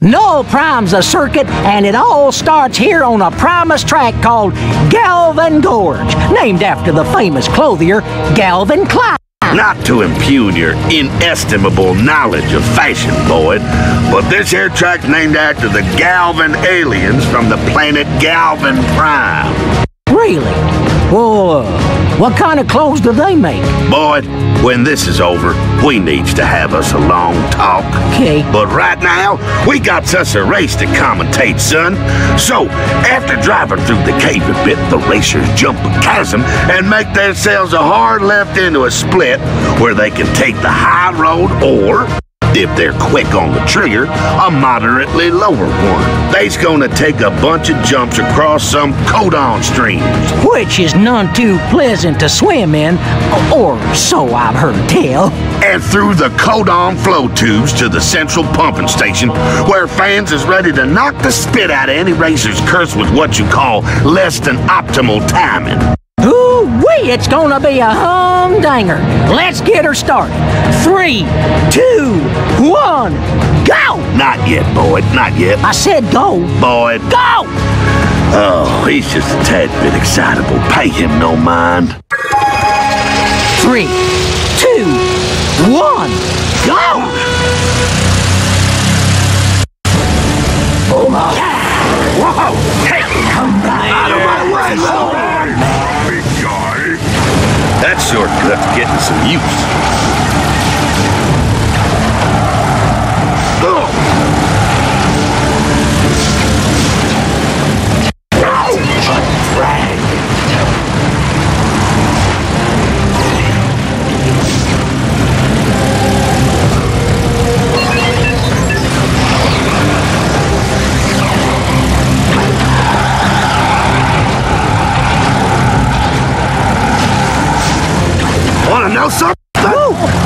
Noel primes the circuit, and it all starts here on a Primus track called Galvan Gorge, named after the famous clothier Galvan Klein. Not to impugn your inestimable knowledge of fashion, Boyd, but this here track's named after the Galvan aliens from the planet Galvan Prime. Really? Whoa, what kind of clothes do they make? Boyd, when this is over, we needs to have us a long talk. Okay. But right now, we got us a race to commentate, son. So, after driving through the cave a bit, the racers jump a chasm and make themselves a hard left into a split where they can take the high road or, if they're quick on the trigger, a moderately lower one. They's gonna take a bunch of jumps across some codon streams. Which is none too pleasant to swim in, or so I've heard tell. And through the codon flow tubes to the central pumping station, where fans is ready to knock the spit out of any racer's curse with what you call less than optimal timing. Ooh-wee, it's gonna be a humdinger. Let's get her started. 3, 2, 1, go! Not yet, Boyd, not yet. I said go. Boyd. Go! Oh, he's just a tad bit excitable. Pay him no mind. 3, 2, 1, go! Oh my. Yeah. Whoa! Hey! Out of my way, Lord! Big guy! That shortcut's getting some use.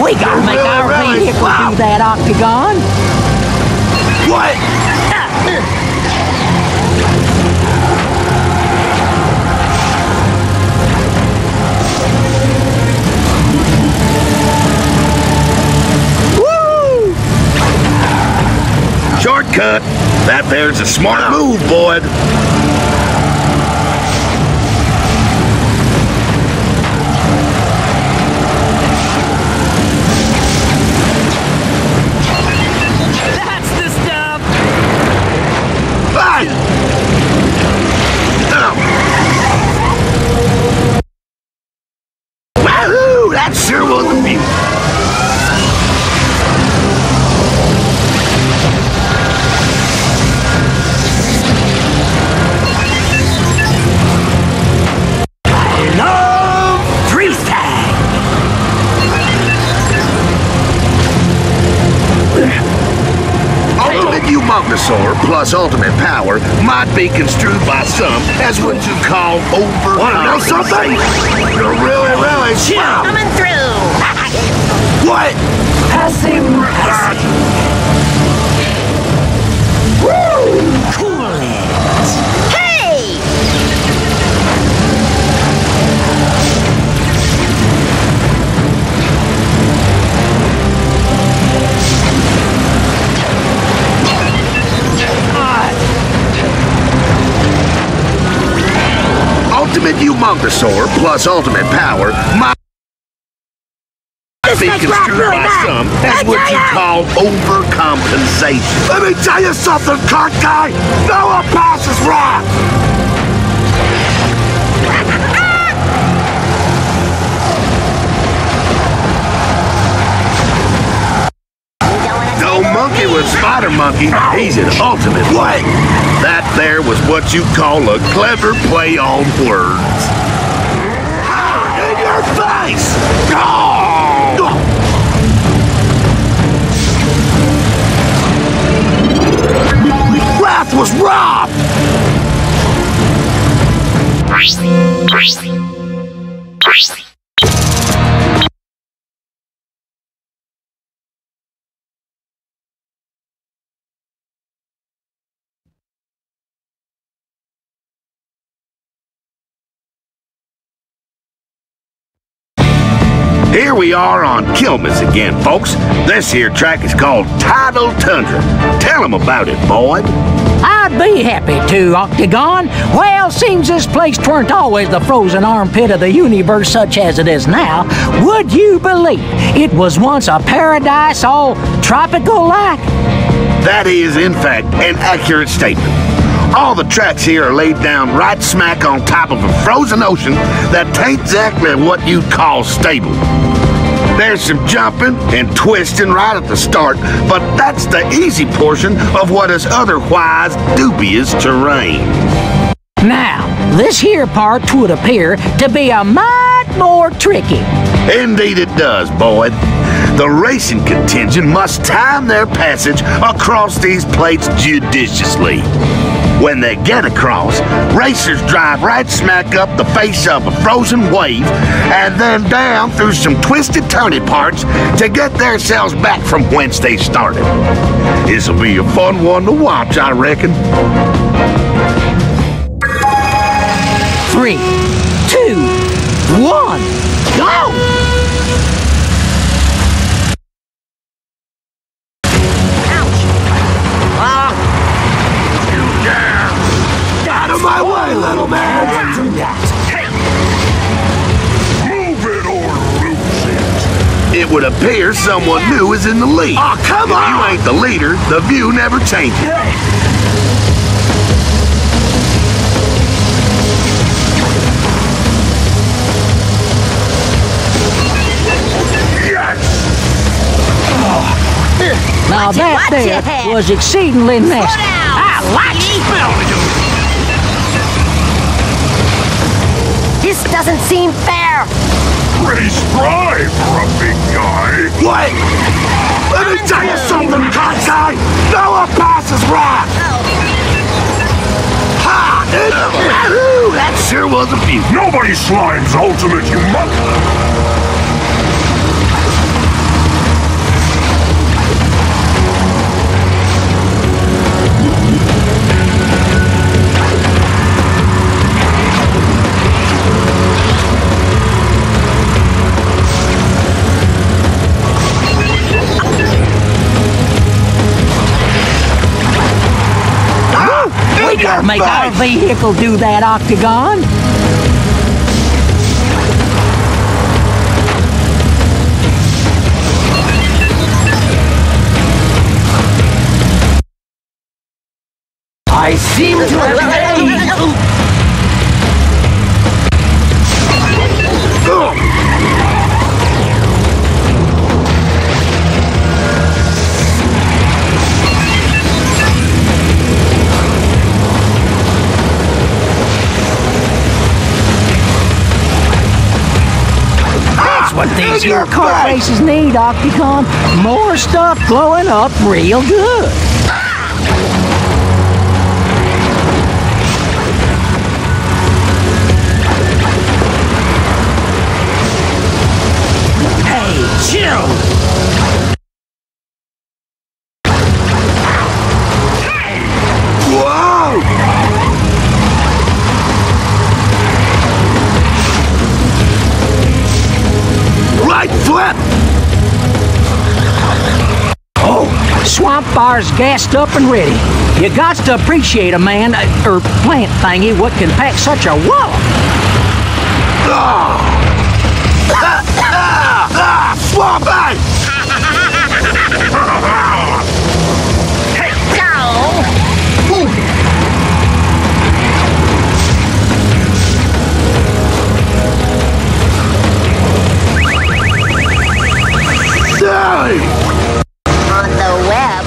We gotta make our vehicle do that, Octagon. What? Woo! Shortcut. That there's a smart move, Boyd. Plus ultimate power might be construed by some as what you call over. Wanna know something? You're really wow. Coming through. What? Passing. Woo! Cool it. Hey! Ultimate Humongousaur plus ultimate power might be construed by some as what you call overcompensation. Let me tell you something, cock guy! Noah passes Rath! No monkey with Spider Monkey, he's an ultimate way. That there was what you call a clever play on words. In your face! Oh! Rath was robbed! Price. Here we are on Kilmas again, folks. This here track is called Tidal Tundra. Tell them about it, Boyd. I'd be happy to, Octagon. Well, seems this place twernt always the frozen armpit of the universe such as it is now. Would you believe it was once a paradise all tropical-like? That is, in fact, an accurate statement. All the tracks here are laid down right smack on top of a frozen ocean that ain't exactly what you'd call stable. There's some jumping and twisting right at the start, but that's the easy portion of what is otherwise dubious terrain. Now, this here part would appear to be a mite more tricky. Indeed it does, Boyd. The racing contingent must time their passage across these plates judiciously. When they get across, racers drive right smack up the face of a frozen wave and then down through some twisty-turny parts to get themselves back from whence they started. This'll be a fun one to watch, I reckon. 3, 2, 1, go! It would appear someone new is in the lead. Oh, come on! If you ain't the leader, the view never changes. Yes! Now that there was exceedingly nasty. I like smell. This doesn't seem fair. Pretty spry for a big guy. Wait! Let me tell you something, Katsai! Noah passes Rath! Ha! Ooh, that sure was a few. Nobody slimes ultimate, you muck! Make our vehicle do that, Octagon. I seem to have things your car races need, Octagon. More stuff blowing up real good. Hey, chill! Hey! Whoa! Flip! Oh, swamp fire's gassed up and ready. You got to appreciate a man, or plant thingy, what can pack such a wallop. Swampy! On the web.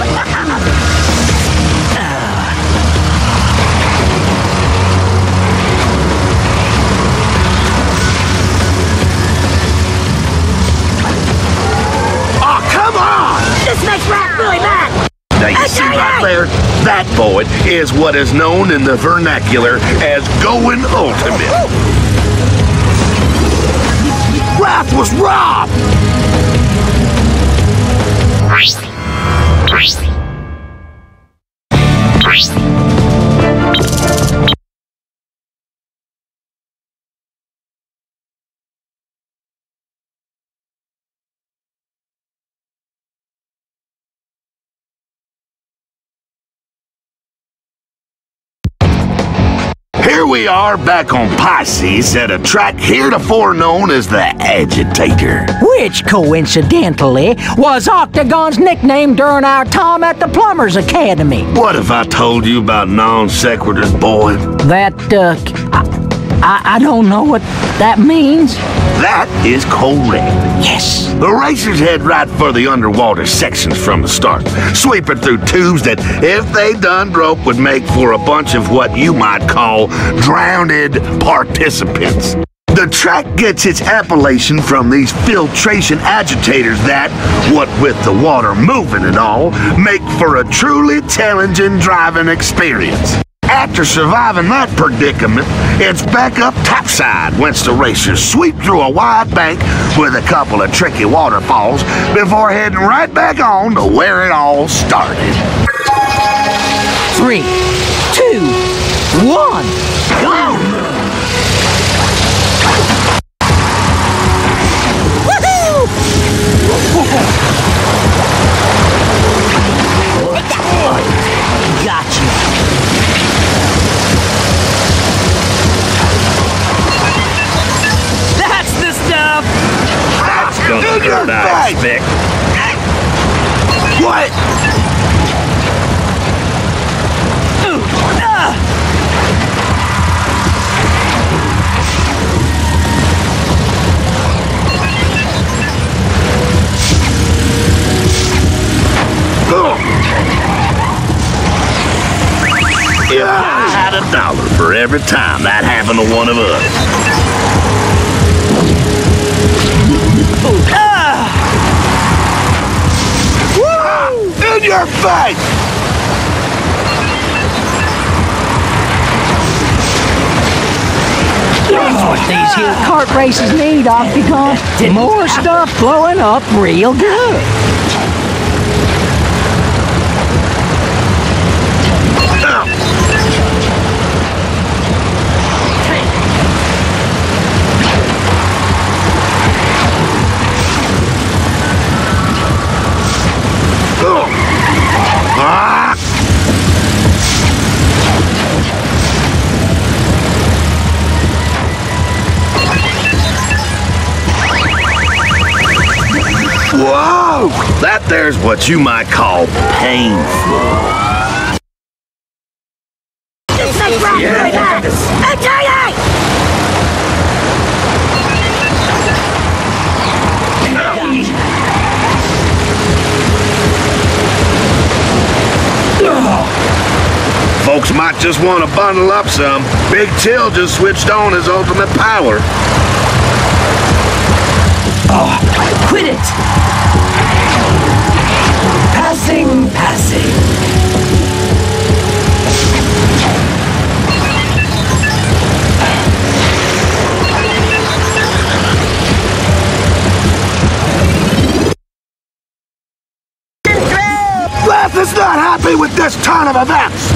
Oh, come on! This makes Rath really mad. Now you see right there, that boy is what is known in the vernacular as going ultimate. Rath was robbed! Here we are back on Pisces at a track heretofore known as the Agitator. Which, coincidentally, was Octagon's nickname during our time at the Plumbers Academy. What have I told you about non sequiturs, Boyd? That, I don't know what that means. That is correct. Yes. The racers head right for the underwater sections from the start, sweeping through tubes that, if they done broke, would make for a bunch of what you might call drowned participants. The track gets its appellation from these filtration agitators that, what with the water moving and all, make for a truly challenging driving experience. After surviving that predicament, it's back up topside, whence the racers sweep through a wide bank with a couple of tricky waterfalls before heading right back on to where it all started. 3, 2, 1, go! Woohoo! Gotcha. What? Yeah, I had $1 for every time that happened to one of us. In your face! That's what these here kart races need, Octagon. More stuff blowing up real good. Whoa! That there's what you might call painful. Folks might just want to bundle up some. Big Chill just switched on his ultimate power. Oh, quit it! Passing. Rath is not happy with this turn of events!